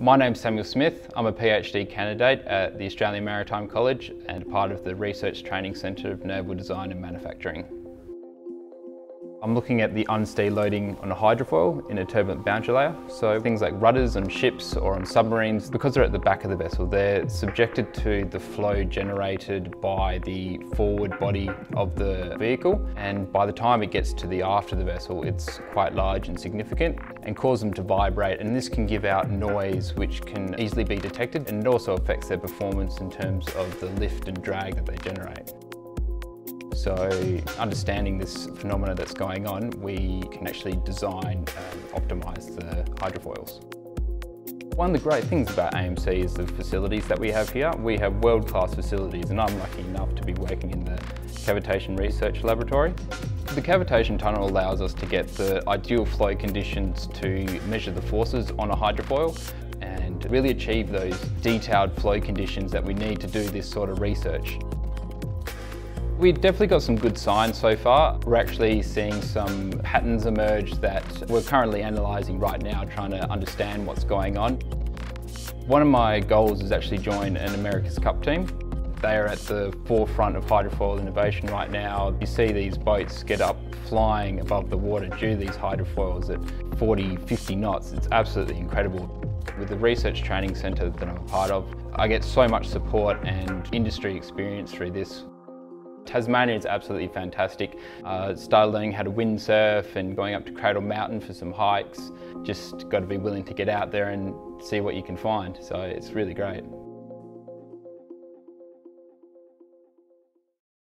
My name's Samuel Smith. I'm a PhD candidate at the Australian Maritime College and part of the Research Training Centre for Naval Design and Manufacturing. I'm looking at the unsteady loading on a hydrofoil in a turbulent boundary layer. So things like rudders on ships or on submarines, because they're at the back of the vessel, they're subjected to the flow generated by the forward body of the vehicle. And by the time it gets to the aft of the vessel, it's quite large and significant and cause them to vibrate. And this can give out noise, which can easily be detected. And it also affects their performance in terms of the lift and drag that they generate. So understanding this phenomena that's going on, we can actually design and optimise the hydrofoils. One of the great things about AMC is the facilities that we have here. We have world-class facilities, and I'm lucky enough to be working in the Cavitation Research Laboratory. The Cavitation Tunnel allows us to get the ideal flow conditions to measure the forces on a hydrofoil and really achieve those detailed flow conditions that we need to do this sort of research. We've definitely got some good signs so far. We're actually seeing some patterns emerge that we're currently analysing right now, trying to understand what's going on. One of my goals is actually join an America's Cup team. They are at the forefront of hydrofoil innovation right now. You see these boats get up flying above the water due to these hydrofoils at 40, 50 knots. It's absolutely incredible. With the research training centre that I'm a part of, I get so much support and industry experience through this. Tasmania is absolutely fantastic. Started learning how to windsurf and going up to Cradle Mountain for some hikes. Just got to be willing to get out there and see what you can find. So it's really great.